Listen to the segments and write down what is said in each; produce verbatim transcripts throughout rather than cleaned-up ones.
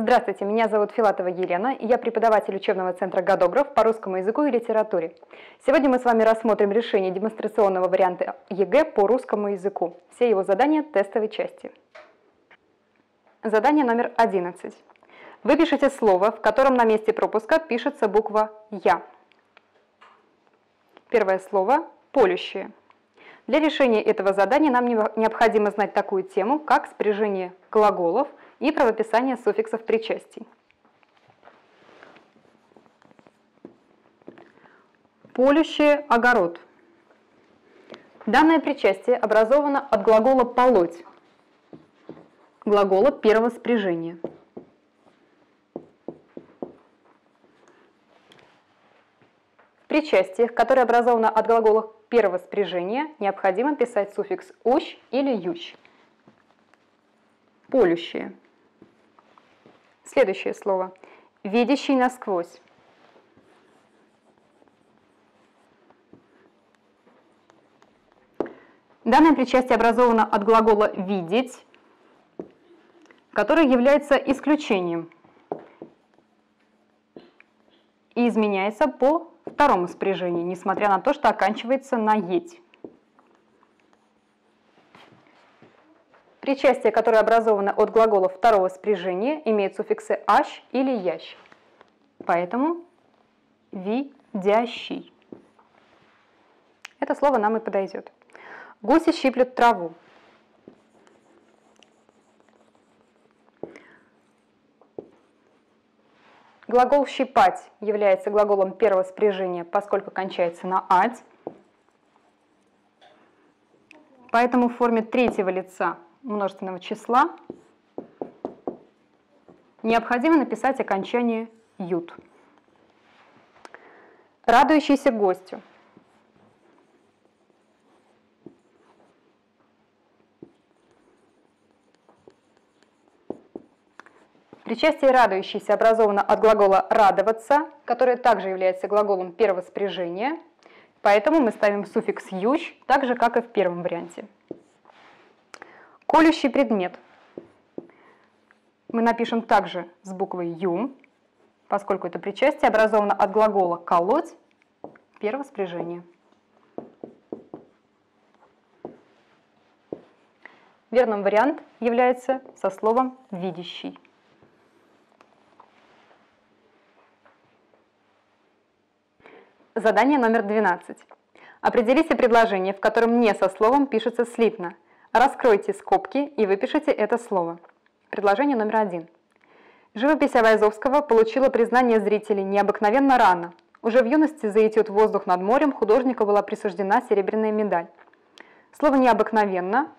Здравствуйте, меня зовут Филатова Елена, и я преподаватель учебного центра «Годограф» по русскому языку и литературе. Сегодня мы с вами рассмотрим решение демонстрационного варианта ЕГЭ по русскому языку. Все его задания тестовой части. Задание номер одиннадцать. Выпишите слово, в котором на месте пропуска пишется буква «Я». Первое слово – «Полющее». Для решения этого задания нам необходимо знать такую тему, как спряжение глаголов и правописание суффиксов причастий. Полющее – огород. Данное причастие образовано от глагола «полоть», глагола первого спряжения. В причастиях, которые образованы от глагола первого спряжения, необходимо писать суффикс «ущ» или «ющ». Полющее. Следующее слово. Видящий насквозь. Данное причастие образовано от глагола «видеть», который является исключением и изменяется по второму спряжению, несмотря на то, что оканчивается на «еть». Причастия, которые образованы от глаголов второго спряжения, имеют суффиксы «ащ» или «ящ». Поэтому «видящий». Это слово нам и подойдет. Гуси щиплют траву. Глагол «щипать» является глаголом первого спряжения, поскольку кончается на «ать». Поэтому в форме третьего лица множественного числа необходимо написать окончание «ют». Радующийся гостю. Причастие «радующийся» образовано от глагола «радоваться», который также является глаголом первого спряжения, поэтому мы ставим суффикс «ющ», так же, как и в первом варианте. Колющий предмет мы напишем также с буквой «ю», поскольку это причастие образовано от глагола «колоть» первого спряжения. Верным вариант является со словом «видящий». Задание номер двенадцать. Определите предложение, в котором «не» со словом пишется слитно. Раскройте скобки и выпишите это слово. Предложение номер один. Живопись Айвазовского получила признание зрителей необыкновенно рано. Уже в юности за этюд «Воздух над морем» художнику была присуждена серебряная медаль. Слово «необыкновенно»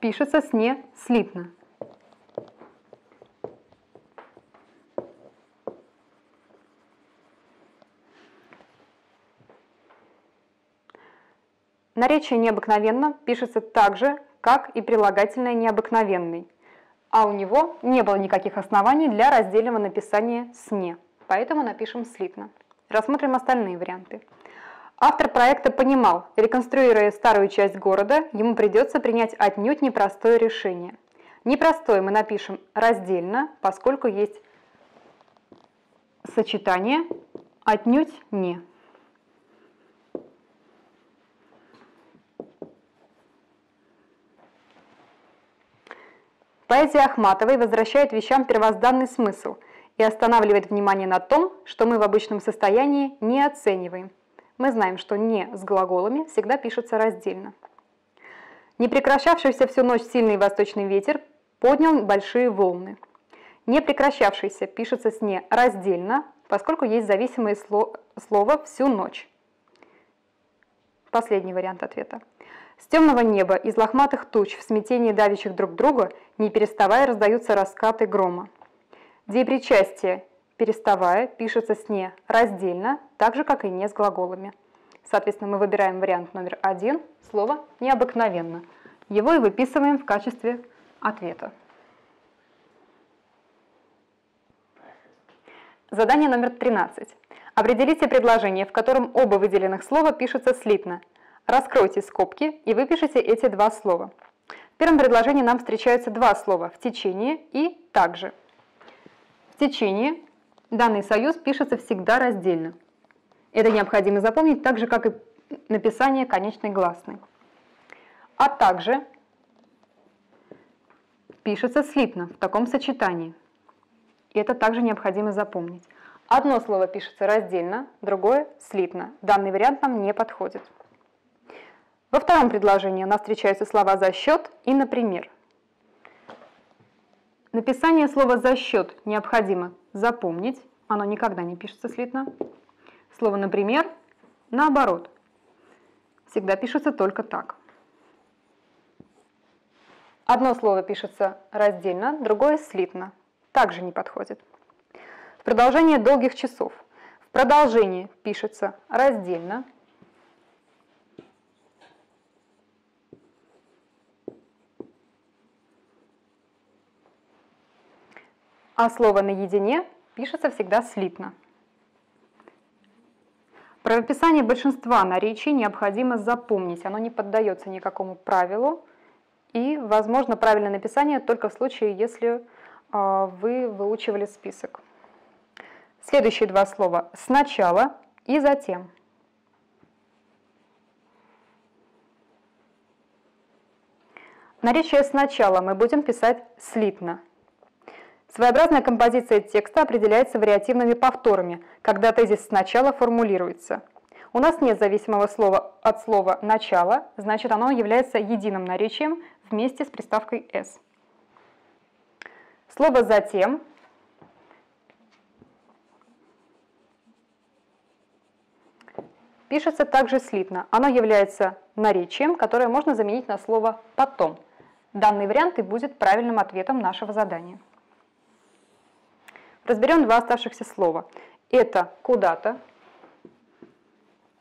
пишется с «не» слитно. Наречие «необыкновенно» пишется так же, как и прилагательное «необыкновенный», а у него не было никаких оснований для раздельного написания с «не», поэтому напишем слитно. Рассмотрим остальные варианты. Автор проекта понимал, реконструируя старую часть города, ему придется принять отнюдь непростое решение. Непростое мы напишем раздельно, поскольку есть сочетание «отнюдь не». Поэзия Ахматовой возвращает вещам первозданный смысл и останавливает внимание на том, что мы в обычном состоянии не оцениваем. Мы знаем, что «не» с глаголами всегда пишется раздельно. Непрекращавшийся всю ночь сильный восточный ветер поднял большие волны. Непрекращавшийся пишется с «не» раздельно, поскольку есть зависимое слово «всю ночь». Последний вариант ответа. С темного неба, из лохматых туч, в смятении давящих друг друга, не переставая раздаются раскаты грома. Деепричастие «переставая» пишется с «не» раздельно, так же, как и «не» с глаголами. Соответственно, мы выбираем вариант номер один, слово «необыкновенно». Его и выписываем в качестве ответа. Задание номер тринадцать. Определите предложение, в котором оба выделенных слова пишутся слитно. Раскройте скобки и выпишите эти два слова. В первом предложении нам встречаются два слова «в течение» и «также». В течение данный союз пишется всегда раздельно. Это необходимо запомнить, так же, как и написание конечной гласной. А также пишется слитно, в таком сочетании. И это также необходимо запомнить. Одно слово пишется раздельно, другое слитно. Данный вариант нам не подходит. Во втором предложении у нас встречаются слова «за счет» и «например». Написание слова «за счет» необходимо запомнить. Оно никогда не пишется слитно. Слово «например» наоборот. Всегда пишется только так. Одно слово пишется раздельно, другое слитно. Также не подходит. В продолжение долгих часов. В продолжении пишется раздельно. А слово «наедине» пишется всегда слитно. Правописание большинства наречий необходимо запомнить. Оно не поддается никакому правилу. И, возможно, правильное написание только в случае, если э, вы выучивали список. Следующие два слова «сначала» и «затем». Наречие «сначала» мы будем писать слитно. Своеобразная композиция текста определяется вариативными повторами, когда тезис «сначала» формулируется. У нас нет зависимого слова от слова «начало», значит, оно является единым наречием вместе с приставкой «с». Слово «затем» пишется также слитно. Оно является наречием, которое можно заменить на слово «потом». Данный вариант и будет правильным ответом нашего задания. Разберем два оставшихся слова. Это «куда-то»,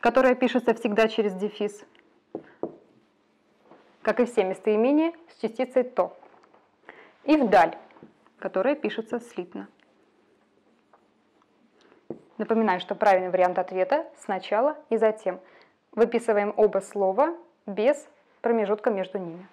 которое пишется всегда через дефис, как и все местоимения с частицей «то». И «вдаль», которое пишется слитно. Напоминаю, что правильный вариант ответа «сначала» и «затем». Выписываем оба слова без промежутка между ними.